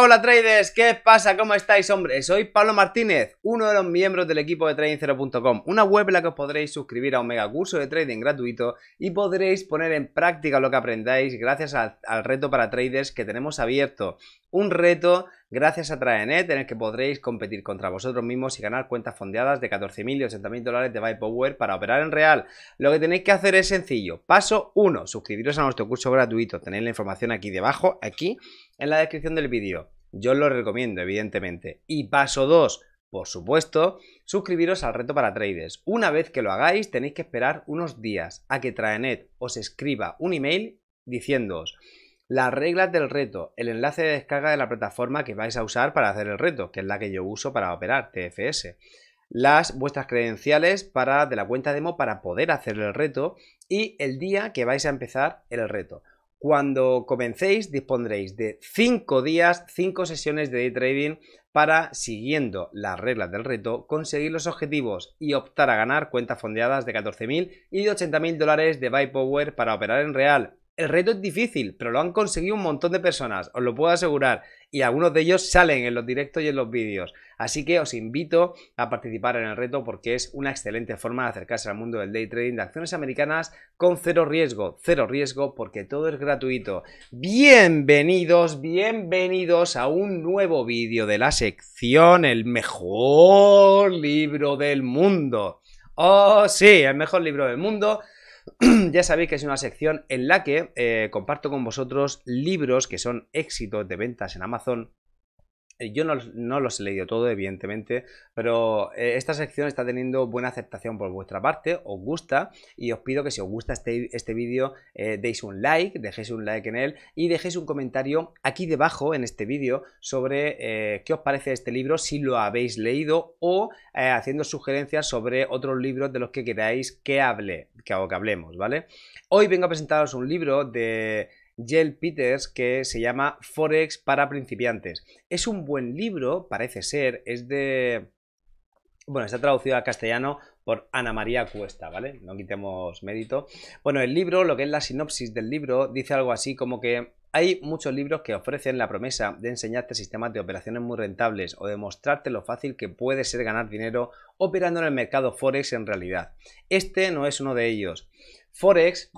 Hola, hola traders, ¿qué pasa? ¿Cómo estáis, hombre? Soy Pablo Martínez, uno de los miembros del equipo de trading0.com, una web en la que os podréis suscribir a un mega curso de trading gratuito y podréis poner en práctica lo que aprendáis gracias al reto para traders que tenemos abierto. Un reto gracias a TradeNet en el que podréis competir contra vosotros mismos y ganar cuentas fondeadas de 14.000 y 80.000 dólares de buy power para operar en real. Lo que tenéis que hacer es sencillo. Paso 1. Suscribiros a nuestro curso gratuito. Tenéis la información aquí debajo, aquí en la descripción del vídeo. Yo os lo recomiendo, evidentemente. Y paso 2. Por supuesto, suscribiros al reto para traders. Una vez que lo hagáis, tenéis que esperar unos días a que TradeNet os escriba un email diciéndoos las reglas del reto, el enlace de descarga de la plataforma que vais a usar para hacer el reto, que es la que yo uso para operar, TFS, vuestras credenciales de la cuenta demo para poder hacer el reto y el día que vais a empezar el reto. Cuando comencéis dispondréis de 5 días, 5 sesiones de day trading para, siguiendo las reglas del reto, conseguir los objetivos y optar a ganar cuentas fondeadas de 14.000 y de 80.000 dólares de buy power para operar en real. El reto es difícil, pero lo han conseguido un montón de personas, os lo puedo asegurar, y algunos de ellos salen en los directos y en los vídeos. Así que os invito a participar en el reto porque es una excelente forma de acercarse al mundo del day trading de acciones americanas con cero riesgo porque todo es gratuito. Bienvenidos, bienvenidos a un nuevo vídeo de la sección El Mejor Libro del Mundo. Oh, sí, el mejor libro del mundo. Ya sabéis que es una sección en la que comparto con vosotros libros que son éxitos de ventas en Amazon. Yo no los he leído todo, evidentemente, pero esta sección está teniendo buena aceptación por vuestra parte, os gusta, y os pido que si os gusta este vídeo deis un like, dejéis un like en él y dejéis un comentario aquí debajo en este vídeo sobre qué os parece este libro, si lo habéis leído o haciendo sugerencias sobre otros libros de los que queráis que hablemos, ¿vale? Hoy vengo a presentaros un libro de Jelle Peters que se llama Forex para principiantes. Es un buen libro, parece ser, bueno, está traducido al castellano por Ana María Cuesta, ¿vale? No quitemos mérito. Bueno, el libro, lo que es la sinopsis del libro, dice algo así como que hay muchos libros que ofrecen la promesa de enseñarte sistemas de operaciones muy rentables o de mostrarte lo fácil que puede ser ganar dinero operando en el mercado Forex en realidad. Este no es uno de ellos. Forex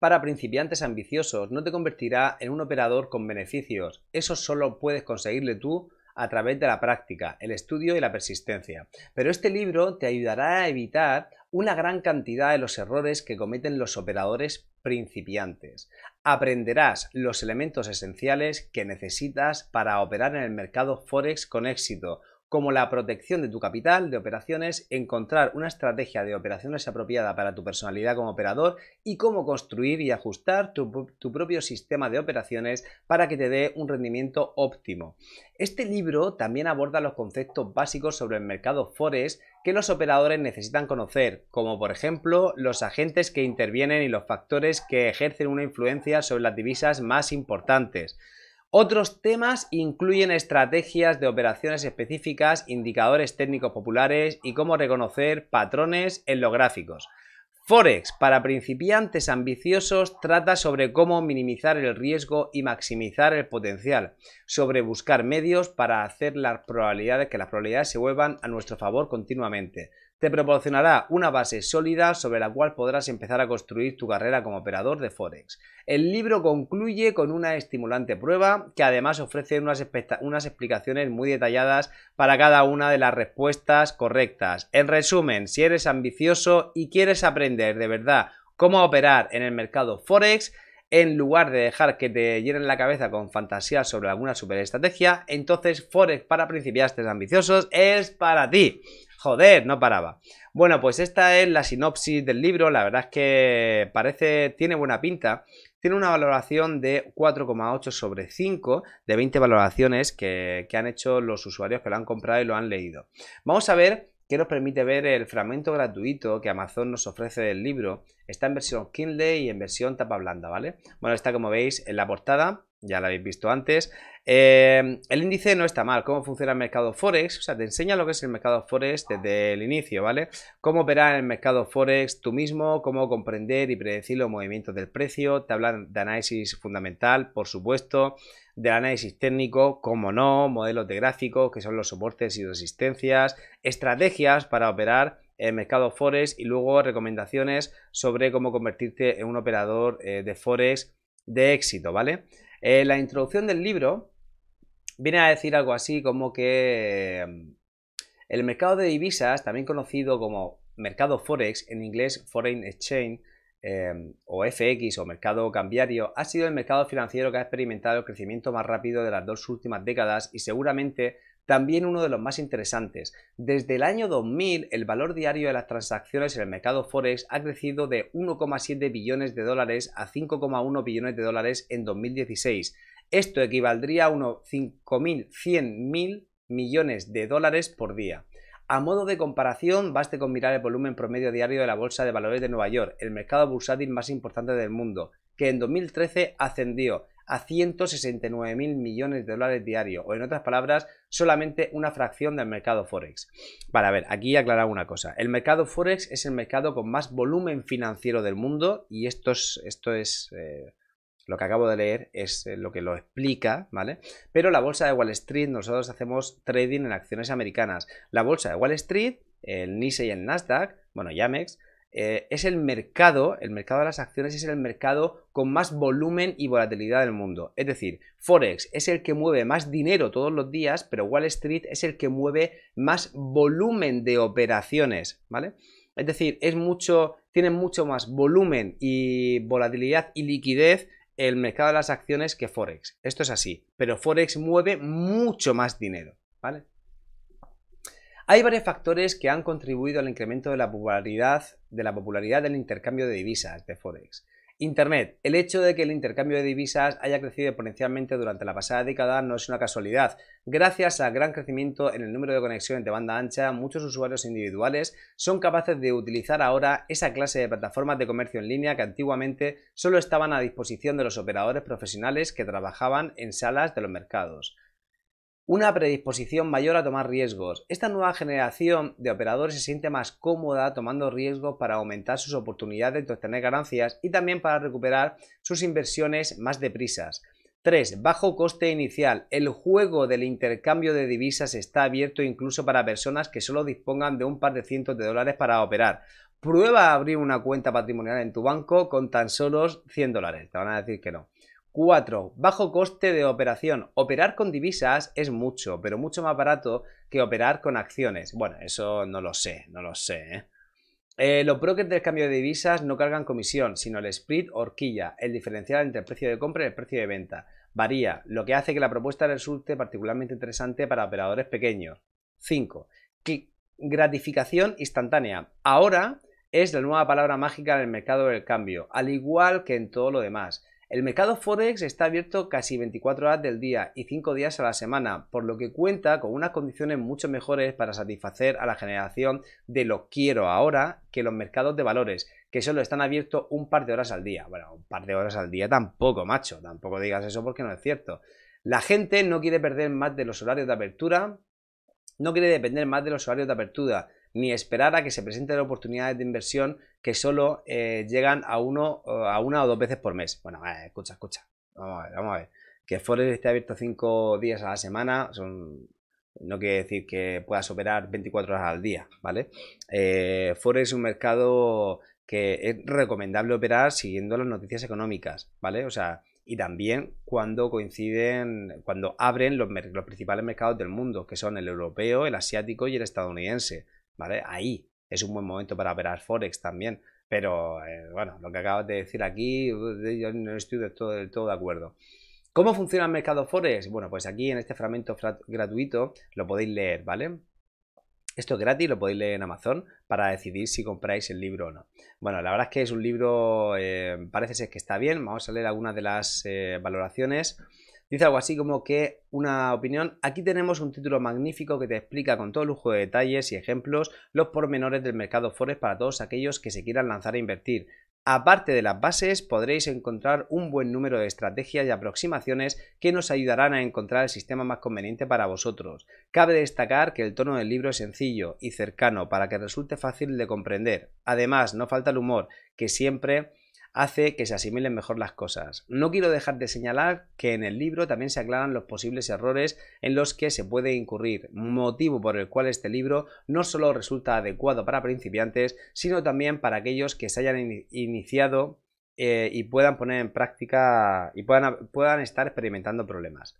para principiantes ambiciosos no te convertirá en un operador con beneficios. Eso solo puedes conseguirle tú a través de la práctica, el estudio y la persistencia. Pero este libro te ayudará a evitar una gran cantidad de los errores que cometen los operadores principiantes. Aprenderás los elementos esenciales que necesitas para operar en el mercado Forex con éxito, como la protección de tu capital de operaciones, encontrar una estrategia de operaciones apropiada para tu personalidad como operador y cómo construir y ajustar tu propio sistema de operaciones para que te dé un rendimiento óptimo. Este libro también aborda los conceptos básicos sobre el mercado Forex que los operadores necesitan conocer, como por ejemplo los agentes que intervienen y los factores que ejercen una influencia sobre las divisas más importantes. Otros temas incluyen estrategias de operaciones específicas, indicadores técnicos populares y cómo reconocer patrones en los gráficos. Forex para principiantes ambiciosos trata sobre cómo minimizar el riesgo y maximizar el potencial, sobre buscar medios para hacer que las probabilidades se vuelvan a nuestro favor continuamente. Te proporcionará una base sólida sobre la cual podrás empezar a construir tu carrera como operador de Forex. El libro concluye con una estimulante prueba que además ofrece unas explicaciones muy detalladas para cada una de las respuestas correctas. En resumen, si eres ambicioso y quieres aprender de verdad cómo operar en el mercado Forex, en lugar de dejar que te llenen la cabeza con fantasías sobre alguna superestrategia, entonces Forex para principiantes ambiciosos es para ti. Joder, no paraba. Bueno, pues esta es la sinopsis del libro. La verdad es que tiene buena pinta. Tiene una valoración de 4,8 sobre 5 de 20 valoraciones que han hecho los usuarios que lo han comprado y lo han leído. Vamos a ver qué nos permite ver el fragmento gratuito que Amazon nos ofrece del libro. Está en versión Kindle y en versión tapa blanda, ¿vale? Bueno, está como veis en la portada. ya lo habéis visto antes. El índice no está mal, cómo funciona el mercado Forex, o sea, te enseña lo que es el mercado Forex desde el inicio, ¿vale? Cómo operar el mercado Forex tú mismo, cómo comprender y predecir los movimientos del precio, te hablan de análisis fundamental, por supuesto, del análisis técnico, cómo no, modelos de gráficos, que son los soportes y resistencias, estrategias para operar el mercado Forex y luego recomendaciones sobre cómo convertirte en un operador de Forex de éxito, ¿vale? La introducción del libro viene a decir algo así como que el mercado de divisas, también conocido como mercado Forex, en inglés Foreign Exchange o FX o mercado cambiario, ha sido el mercado financiero que ha experimentado el crecimiento más rápido de las dos últimas décadas y seguramente también uno de los más interesantes. Desde el año 2000, el valor diario de las transacciones en el mercado Forex ha crecido de 1,7 billones de dólares a 5,1 billones de dólares en 2016. Esto equivaldría a unos 5.100.000 millones de dólares por día. A modo de comparación, baste con mirar el volumen promedio diario de la Bolsa de Valores de Nueva York, el mercado bursátil más importante del mundo, que en 2013 ascendió a 169.000 millones de dólares diarios, o en otras palabras, solamente una fracción del mercado Forex. Vale, a ver, aquí he aclarado una cosa. El mercado Forex es el mercado con más volumen financiero del mundo y esto es lo que acabo de leer, es lo que lo explica, ¿vale? Pero la bolsa de Wall Street, nosotros hacemos trading en acciones americanas. La bolsa de Wall Street, el NYSE y el Nasdaq, bueno, Yamex, es el mercado de las acciones es el mercado con más volumen y volatilidad del mundo. Es decir, Forex es el que mueve más dinero todos los días, pero Wall Street es el que mueve más volumen de operaciones, ¿vale? Es decir, tiene mucho más volumen y volatilidad y liquidez el mercado de las acciones que Forex. Esto es así, pero Forex mueve mucho más dinero, ¿vale? Hay varios factores que han contribuido al incremento de la popularidad del intercambio de divisas de Forex. Internet. El hecho de que el intercambio de divisas haya crecido exponencialmente durante la pasada década no es una casualidad. Gracias al gran crecimiento en el número de conexiones de banda ancha, muchos usuarios individuales son capaces de utilizar ahora esa clase de plataformas de comercio en línea que antiguamente solo estaban a disposición de los operadores profesionales que trabajaban en salas de los mercados. Una predisposición mayor a tomar riesgos. Esta nueva generación de operadores se siente más cómoda tomando riesgos para aumentar sus oportunidades de obtener ganancias y también para recuperar sus inversiones más deprisas. 3. Bajo coste inicial. El juego del intercambio de divisas está abierto incluso para personas que solo dispongan de un par de cientos de dólares para operar. Prueba a abrir una cuenta patrimonial en tu banco con tan solo 100 dólares. Te van a decir que no. 4. Bajo coste de operación. Operar con divisas es mucho, pero mucho más barato que operar con acciones. Bueno, eso no lo sé, ¿eh? Los brokers del cambio de divisas no cargan comisión, sino el spread o horquilla, el diferencial entre el precio de compra y el precio de venta. Varía, lo que hace que la propuesta resulte particularmente interesante para operadores pequeños. 5. Gratificación instantánea. Ahora es la nueva palabra mágica en el mercado del cambio, al igual que en todo lo demás. El mercado Forex está abierto casi 24 horas del día y 5 días a la semana, por lo que cuenta con unas condiciones mucho mejores para satisfacer a la generación de lo quiero ahora que los mercados de valores, que solo están abiertos un par de horas al día. Bueno, un par de horas al día tampoco, macho, tampoco digas eso porque no es cierto. La gente no quiere perder más de los horarios de apertura, no quiere depender más de los horarios de apertura, ni esperar a que se presenten oportunidades de inversión que solo llegan a una o dos veces por mes. Bueno, escucha. Vamos a ver. Que Forex esté abierto 5 días a la semana no quiere decir que puedas operar 24 horas al día, ¿vale? Forex es un mercado que es recomendable operar siguiendo las noticias económicas, ¿vale? O sea, y también cuando abren los principales mercados del mundo, que son el europeo, el asiático y el estadounidense. ¿Vale? Ahí es un buen momento para operar Forex también, pero bueno, lo que acabas de decir aquí, yo no estoy del todo de acuerdo. ¿Cómo funciona el mercado Forex? Bueno, pues aquí en este fragmento gratuito lo podéis leer, ¿vale? Esto es gratis, lo podéis leer en Amazon para decidir si compráis el libro o no. Bueno, la verdad es que es un libro, parece ser que está bien. Vamos a leer algunas de las valoraciones. Dice algo así como que una opinión: aquí tenemos un título magnífico que te explica con todo lujo de detalles y ejemplos los pormenores del mercado Forex para todos aquellos que se quieran lanzar a invertir. Aparte de las bases, podréis encontrar un buen número de estrategias y aproximaciones que nos ayudarán a encontrar el sistema más conveniente para vosotros. Cabe destacar que el tono del libro es sencillo y cercano para que resulte fácil de comprender. Además, no falta el humor, que siempre hace que se asimilen mejor las cosas. No quiero dejar de señalar que en el libro también se aclaran los posibles errores en los que se puede incurrir, motivo por el cual este libro no solo resulta adecuado para principiantes, sino también para aquellos que se hayan iniciado y puedan poner en práctica y puedan estar experimentando problemas.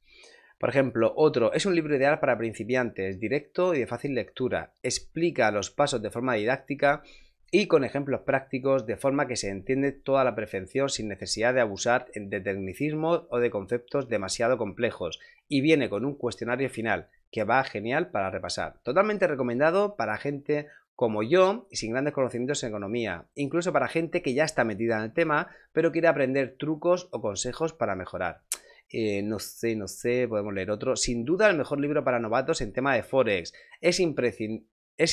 Por ejemplo, otro, es un libro ideal para principiantes, directo y de fácil lectura, explica los pasos de forma didáctica y con ejemplos prácticos, de forma que se entiende toda a la perfección sin necesidad de abusar de tecnicismos o de conceptos demasiado complejos, y viene con un cuestionario final que va genial para repasar. Totalmente recomendado para gente como yo y sin grandes conocimientos en economía, incluso para gente que ya está metida en el tema pero quiere aprender trucos o consejos para mejorar. Podemos leer otro. Sin duda el mejor libro para novatos en tema de Forex. Es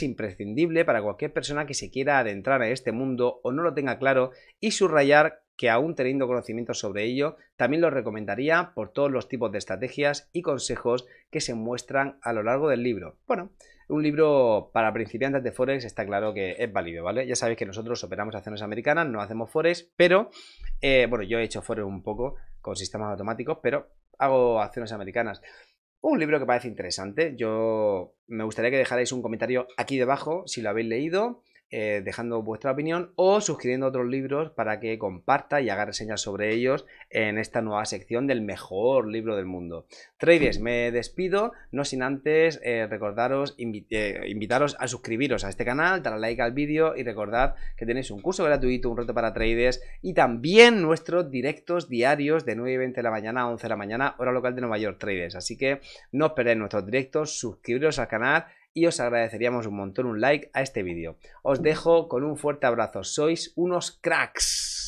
imprescindible para cualquier persona que se quiera adentrar en este mundo o no lo tenga claro, y subrayar que aún teniendo conocimientos sobre ello, también lo recomendaría por todos los tipos de estrategias y consejos que se muestran a lo largo del libro. Bueno, un libro para principiantes de Forex está claro que es válido, ¿vale? Ya sabéis que nosotros operamos acciones americanas, no hacemos Forex, pero, bueno, yo he hecho Forex un poco con sistemas automáticos, pero hago acciones americanas. Un libro que parece interesante. Yo me gustaría que dejarais un comentario aquí debajo si lo habéis leído, dejando vuestra opinión o sugiriendo otros libros para que comparta y haga reseñas sobre ellos en esta nueva sección del mejor libro del mundo. Traders, me despido, no sin antes recordaros, invitaros a suscribiros a este canal, dar like al vídeo y recordad que tenéis un curso gratuito, un reto para traders y también nuestros directos diarios de 9:20 de la mañana a 11 de la mañana, hora local de Nueva York, traders. Así que no os perdáis nuestros directos, suscribiros al canal y os agradeceríamos un montón un like a este vídeo. Os dejo con un fuerte abrazo, sois unos cracks.